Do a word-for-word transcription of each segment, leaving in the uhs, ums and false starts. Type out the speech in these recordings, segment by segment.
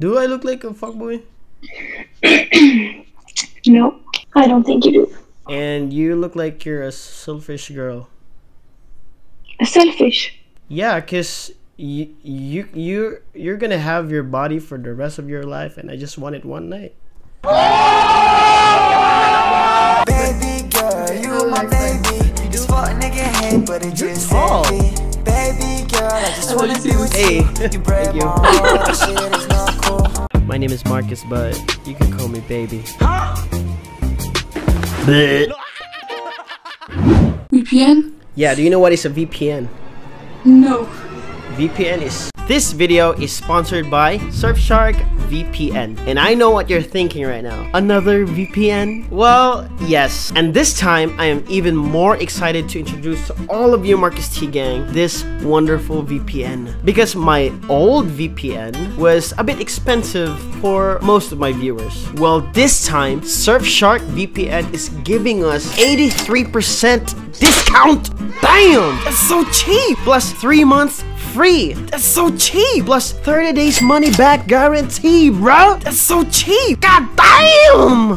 Do I look like a fuckboy? No, I don't think you do. And you look like you're a selfish girl. A selfish? Yeah, cause you you you you're gonna have your body for the rest of your life, and I just want it one night. Baby girl, you my baby. You just want a nigga hate, but it just tall. Baby girl, I just wanna be with you. Thank you. My name is Marcus, but you can call me baby. V P N? Yeah, do you know what is a V P N? No. V P N is... This video is sponsored by Surfshark V P N. And I know what you're thinking right now. Another V P N? Well, yes. And this time, I am even more excited to introduce to all of you Marcus T gang this wonderful V P N. Because my old V P N was a bit expensive for most of my viewers. Well, this time, Surfshark V P N is giving us eighty-three percent discount. Bam! That's so cheap! Plus three months free. That's so cheap. Plus thirty days money back guarantee, bro. That's so cheap. God damn.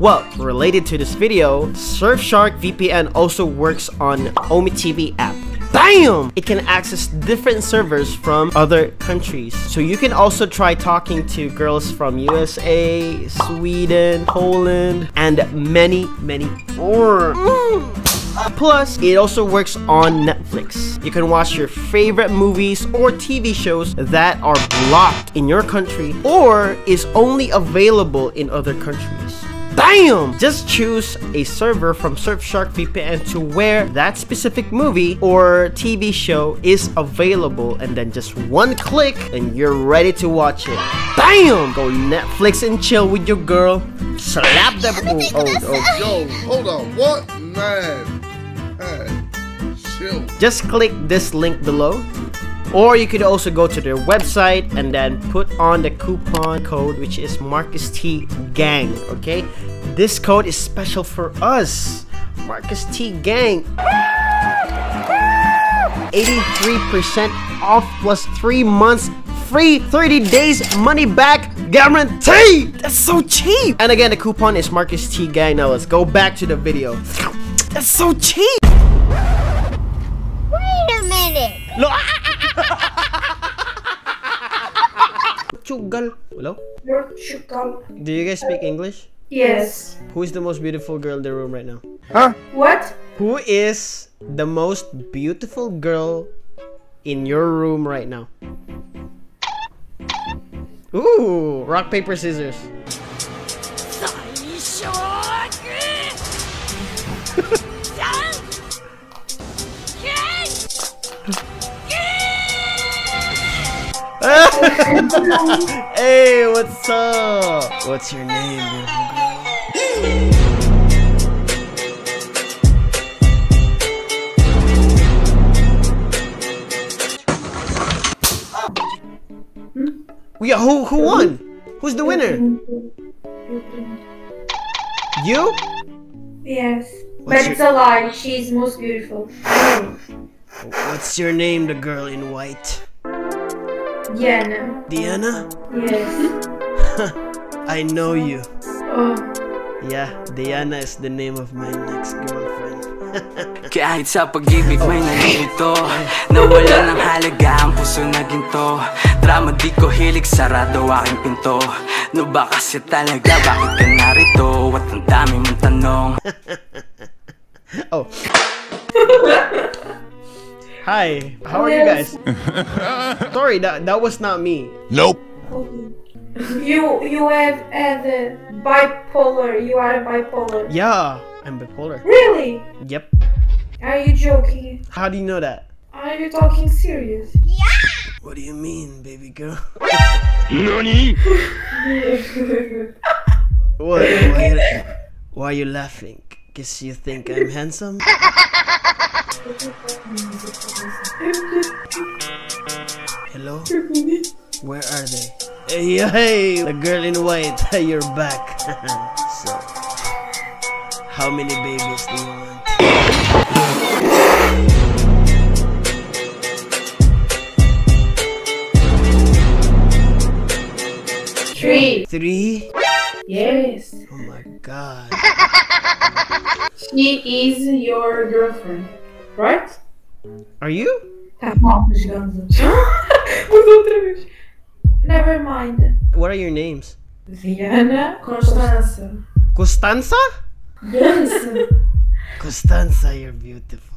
Well, related to this video, Surfshark V P N also works on OmeTV app. Bam! It can access different servers from other countries. So you can also try talking to girls from U S A, Sweden, Poland, and many, many more. Mm. Plus, it also works on Netflix. You can watch your favorite movies or T V shows that are blocked in your country or is only available in other countries. Bam! Just choose a server from Surfshark V P N to where that specific movie or T V show is available, and then just one click and you're ready to watch it. Bam! Go Netflix and chill with your girl. Slap them. Oh, oh, oh. Yo, hold on. What? Man. Just click this link below, or you could also go to their website and then put on the coupon code, which is Marcus T Gang. Okay, this code is special for us, Marcus T Gang. eighty-three percent off plus three months free, thirty days money back guarantee. That's so cheap. And again, the coupon is Marcus T Gang. Now let's go back to the video. That's so cheap. No. Hello? Do you guys speak English? Yes. Who is the most beautiful girl in the room right now? Huh? What? Who is the most beautiful girl in your room right now? Ooh, rock, paper, scissors. Hey, what's up? What's your name, baby? Yeah, who who won? Who's the winner? You? Yes. What's but it's a lie. She's most beautiful. What's your name, the girl in white? Diana. Diana? Yes. I know you. Oh. Yeah, Diana is the name of my next girlfriend. Kahit sa pag-ibig may nalilito, nawala ng halaga ang puso na ginto. Drama di ko hilig, sarado aking pinto. No ba kasi talaga, bakit ka narito? At ang dami mong tanong. Oh. Hi, how are you guys? Sorry, that that was not me. Nope. You you have uh, the bipolar. You are bipolar. Yeah, I'm bipolar. Really? Yep. Are you joking? How do you know that? Are you talking serious? Yeah. What do you mean, baby girl? Nani? What? Why are you, why are you laughing? Cause you think I'm handsome? Hello? Where are they? Hey, hey! The girl in white, you're back. So, how many babies do you want? Three. Three? Yes. Oh my god. She is your girlfriend, right? Are you? Tá bom, vez. Never mind. What are your names? Diana, Constanza. Constanza? Yes. Constanza, you're beautiful.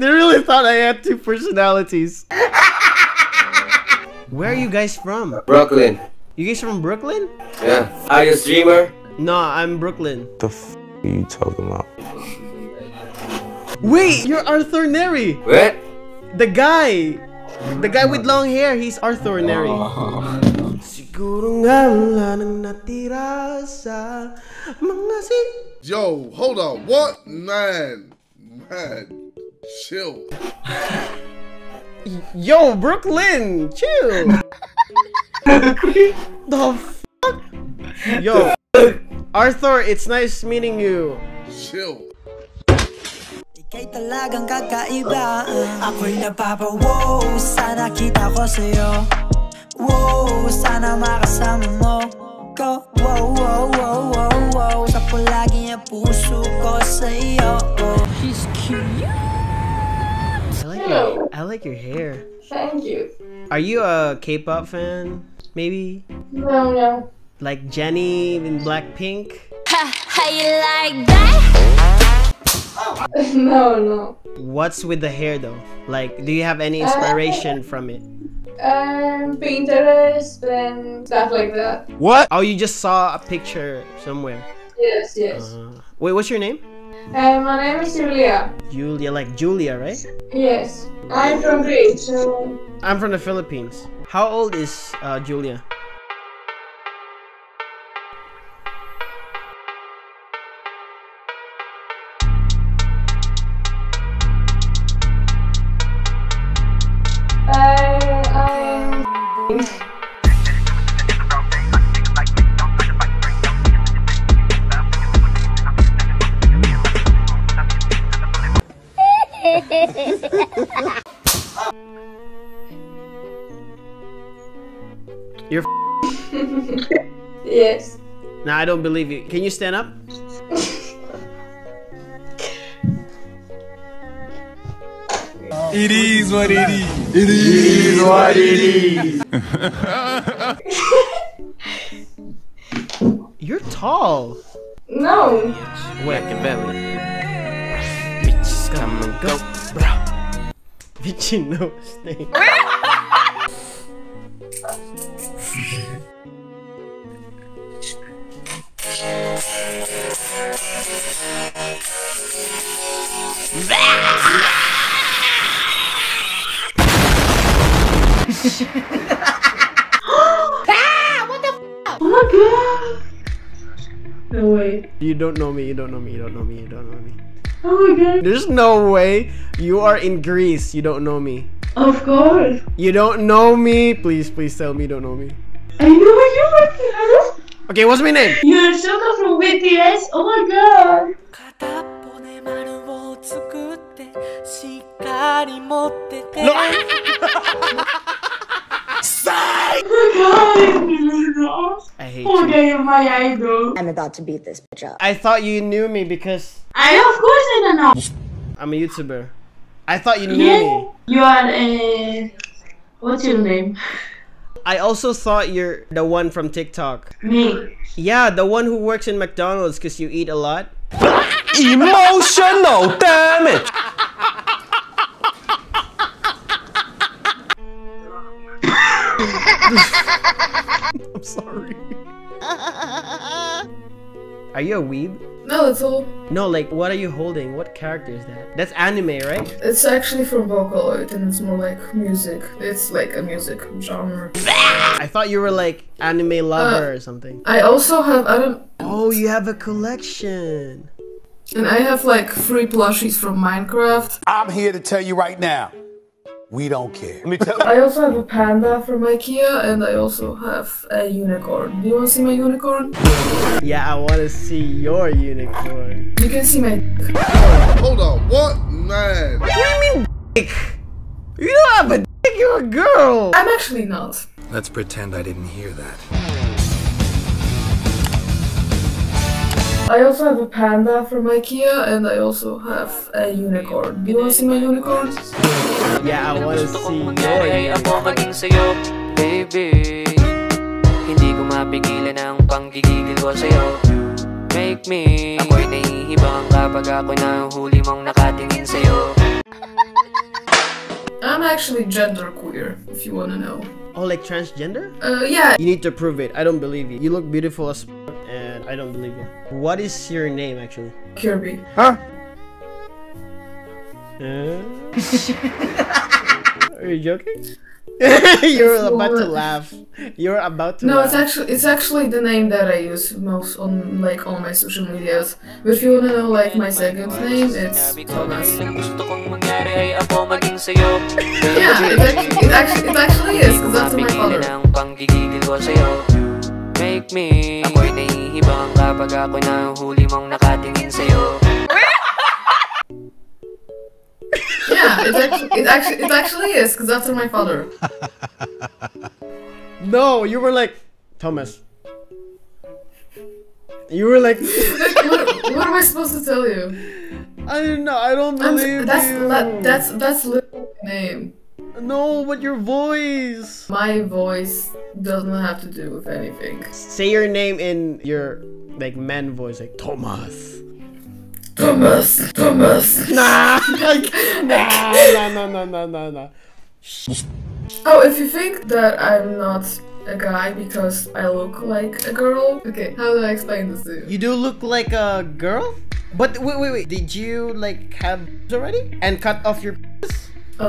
They really thought I had two personalities. Where are you guys from? Brooklyn. You guys from Brooklyn? Yeah. Are you a streamer? No, I'm Brooklyn. The f are you talking about? Wait, you're Arthur Neri. What? The guy. The guy with long hair, he's Arthur Neri. Oh. Yo, hold on. What? Man. Man. Chill. Yo, Brooklyn. Chill. The fuck? Yo, Arthur, it's nice meeting you. Chill. She's cute. I like your, I like your hair. Thank you. Are you a K-pop fan? Maybe? No, no. Like Jennie in Blackpink? Ha, how you like that? Oh. No, no. What's with the hair though? Like, do you have any inspiration uh, from it? Um, Pinterest and stuff like that. What? Oh, you just saw a picture somewhere? Yes, yes. Uh, wait, what's your name? Uh, my name is Julia. Julia, like Julia, right? Yes. I'm from Greece, so... I'm from the Philippines. How old is uh, Julia? I am... You're Yes. Nah, I don't believe you. Can you stand up? It is what it is. It is what it is. You're tall. No. Whack and belly. Bitches come and go, bro. Bitchy no snake. Ah, what the f? Oh my god! No way. You don't know me, you don't know me, you don't know me, you don't know me. Oh my god. There's no way you are in Greece, you don't know me. Of course. You don't know me. Please, please tell me you don't know me. I know you, my friend. Okay, what's my name? You're Shoko from B T S. Oh my god. No. I hate you. Okay, you're my idol. I'm about to beat this bitch up. I thought you knew me because I of course I don't know. I'm a YouTuber. I thought you knew yeah, me. You are a... What's your name? I also thought you're the one from TikTok. Me? Yeah, the one who works in McDonald's because you eat a lot. Emotional damage! I'm sorry. Are you a weeb? No, it's all. No, like, what are you holding? What character is that? That's anime, right? It's actually from Vocaloid, and it's more like music. It's like a music genre. I thought you were like anime lover uh, or something. I also have anime. Oh, you have a collection. And I have like three plushies from Minecraft. I'm here to tell you right now, we don't care. Let me tell you. I also have a panda from Ikea, and I also have a unicorn. Do you want to see my unicorn? Yeah, I want to see your unicorn. You can see my. Hold on, what man? What do you mean? You don't have a dick, you're a girl! I'm actually not. Let's pretend I didn't hear that. I also have a panda from Ikea, and I also have a unicorn. You wanna see my unicorn? Yeah, I wanna see your baby. Hindi ko mapigilan ang panggigigil ko sa'yo. Make me. Ako'y nahihibang kapag ako'y nahuhuli mong nakatingin sa'yo. I'm actually genderqueer, if you wanna know. Oh, like transgender? Uh, yeah. You need to prove it. I don't believe you. You look beautiful as fuck, and I don't believe you. What is your name, actually? Kirby. Huh? Uh... Are you joking? You're about to laugh. You're about to. No, laugh. it's actually it's actually the name that I use most on like all my social medias. But if you wanna know like my second name, it's Thomas. Yeah, it actually it actually, it actually is, because that's my father. Yeah, it actually, it actually, it actually is, because that's my father. No, you were like, Thomas. You were like... what, what am I supposed to tell you? I don't know, I don't believe I'm, that's, you. That, that's, that's literally my name. No, but your voice. My voice doesn't have to do with anything. Say your name in your, like, man voice, like, Thomas. Thomas, Thomas. Nah, like, nah, nah, nah, nah, nah, nah, nah. Oh, if you think that I'm not a guy because I look like a girl, okay, how do I explain this to you? You do look like a girl? But wait, wait, wait, did you like have already? And cut off your Uh...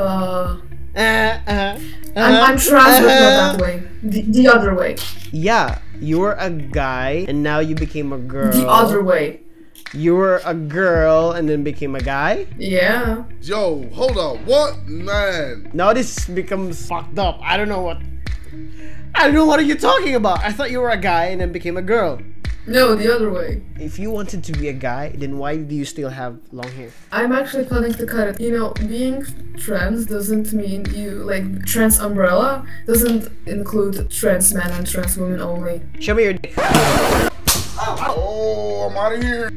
Uh, uh, uh, I'm, I'm trans, but not that way. The, the other way. Yeah, you were a guy and now you became a girl. The other way. You were a girl and then became a guy? Yeah. Yo, hold on. What? Man. Now this becomes fucked up. I don't know what... I don't know what are you talking about. I thought you were a guy and then became a girl. No, the other way. If you wanted to be a guy, then why do you still have long hair? I'm actually planning to cut it. You know, being trans doesn't mean you, like, trans umbrella doesn't include trans men and trans women only. Show me your dick. Oh, I'm out of here.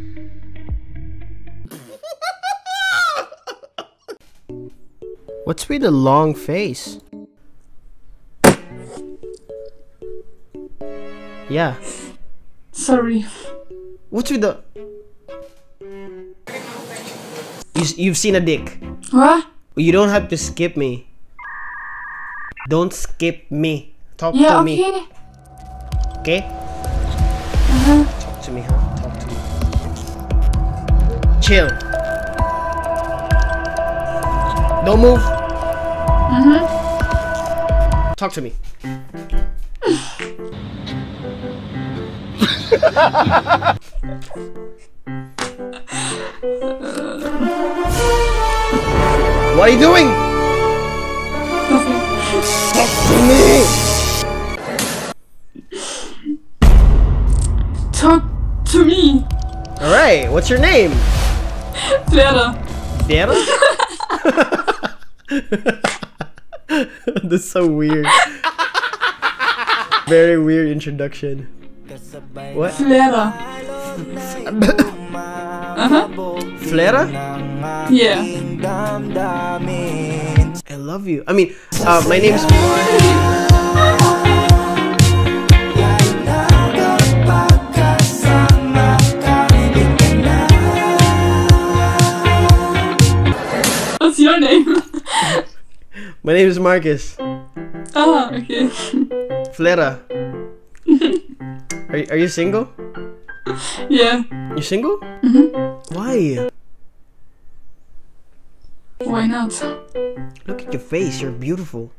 What's with the long face? Yeah. Sorry. What's with the... You, you've seen a dick. What? You don't have to skip me. Don't skip me. Talk yeah, to okay. me. Okay? Uh-huh. Talk to me, huh? Talk to me. Chill. Don't move. Mm-hmm. Talk to me. What are you doing? Nothing. Talk to me. Talk to me. All right. What's your name? Vera. Vera. That's so weird. Very weird introduction. What? Flera. Uh-huh. Flera? Yeah. I love you. I mean, uh, my name's... What's your name? My name is Marcus. Ah, oh, okay. Flera. Are you, are you single? Yeah. You single? Mm-hmm. Why? Why not? Look at your face. You're beautiful.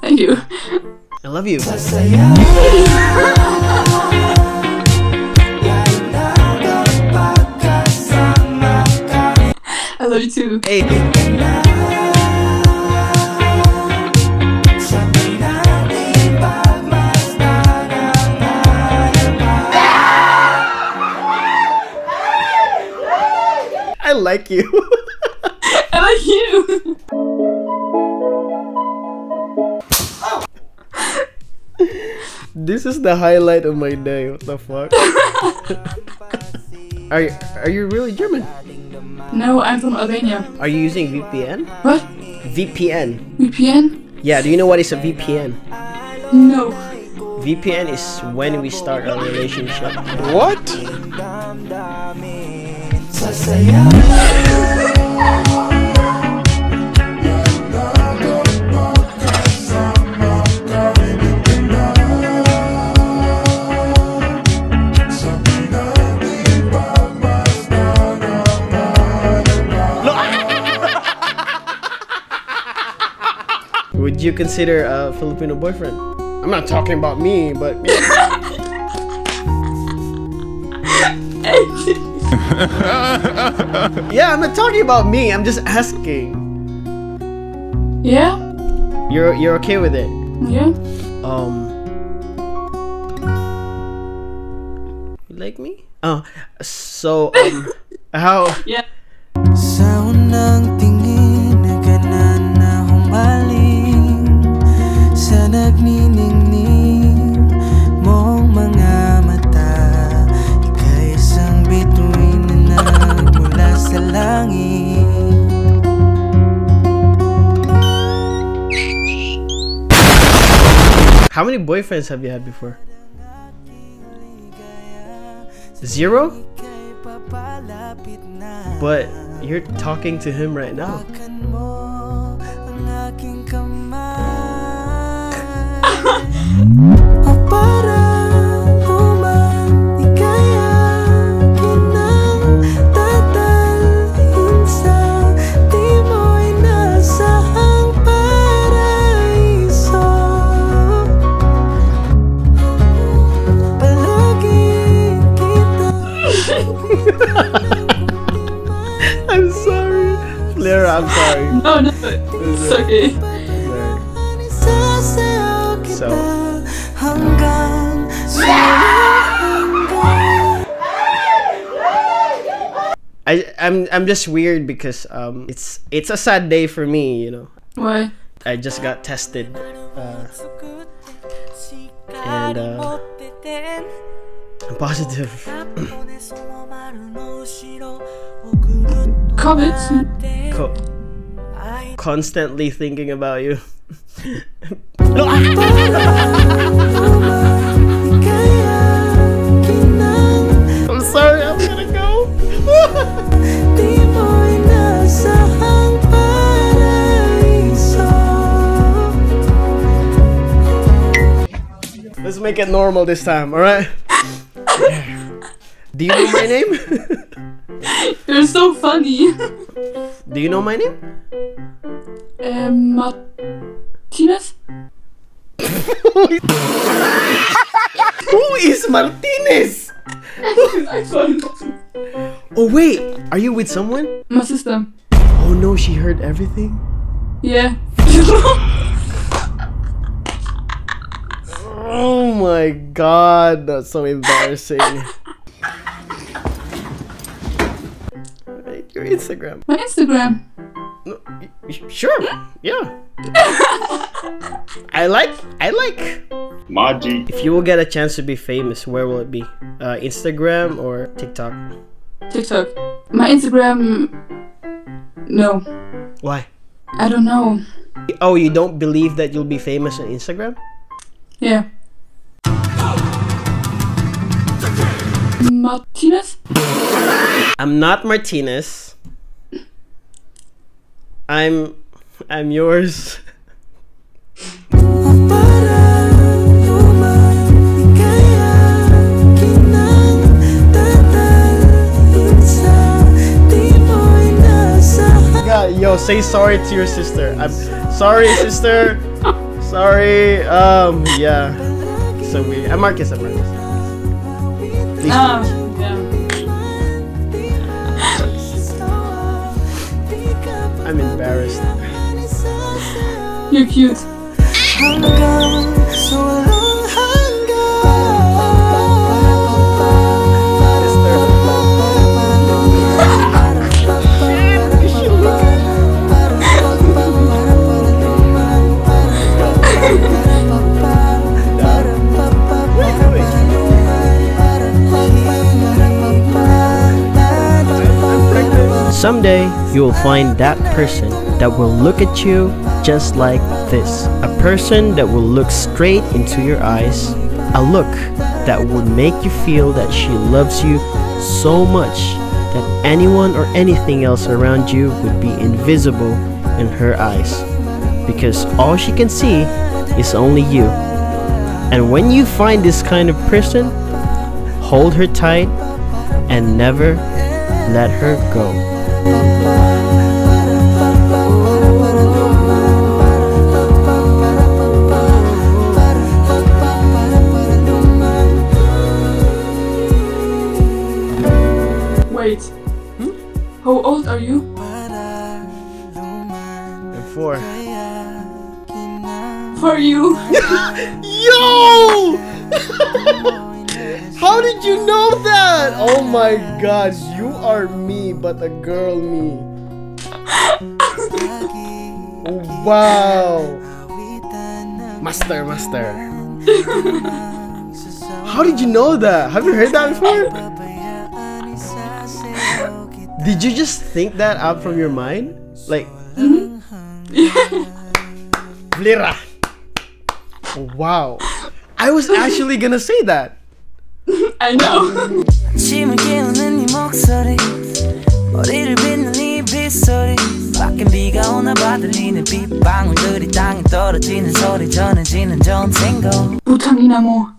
Thank you. I love you. I love you too. Hey. I like you. I like you. This is the highlight of my day. What the fuck? Are are you really German? No, I'm from Albania. Are you using V P N? What? V P N. V P N? Yeah, do you know what is a V P N? No. V P N is when we start a relationship. What? Would you consider a Filipino boyfriend? I'm not talking about me, but... Yeah, I'm not talking about me, I'm just asking. Yeah? You're you're okay with it? Yeah. Um You like me? Oh, so um how Yeah. How many boyfriends have you had before? Zero? But you're talking to him right now. I'm sorry, Flera, I'm sorry. No, no, it's okay. Sorry. So. I I'm I'm just weird because um it's it's a sad day for me, you know. Why? I just got tested. Uh, and uh, I'm positive. COVID? Co constantly thinking about you. I'm sorry, I'm gonna go. Let's make it normal this time, alright? Do you know my name? You're so funny. Do you know my name? Um, Martinez? Who is Martinez? Oh wait, are you with someone? My sister. Oh no, she heard everything? Yeah. Oh my god, that's so embarrassing. Your Instagram. My Instagram. No, sure. Yeah. I like. I like. Maji. If you will get a chance to be famous, where will it be? Uh, Instagram or TikTok? TikTok. My Instagram. No. Why? I don't know. Oh, you don't believe that you'll be famous on Instagram? Yeah. Martinez? I'm not Martinez. I'm... I'm yours. Yeah, yo, say sorry to your sister. I'm sorry, sister. Sorry. Um, yeah. So we... I'm Marcus, I'm Marcus. Um. I'm embarrassed. You're cute. Someday, you will find that person that will look at you just like this. A person that will look straight into your eyes. A look that will make you feel that she loves you so much that anyone or anything else around you would be invisible in her eyes. Because all she can see is only you. And when you find this kind of person, hold her tight and never let her go. Wait, hmm? How old are you? I'm four. For you? Yo! How did you know that? Oh my gosh, you are me, but a girl me. Wow. Master, master. How did you know that? Have you heard that before? Did you just think that out from your mind? Like... Mm-hmm. Blira. Wow. I was actually gonna say that. I know. 부탁이나 뭐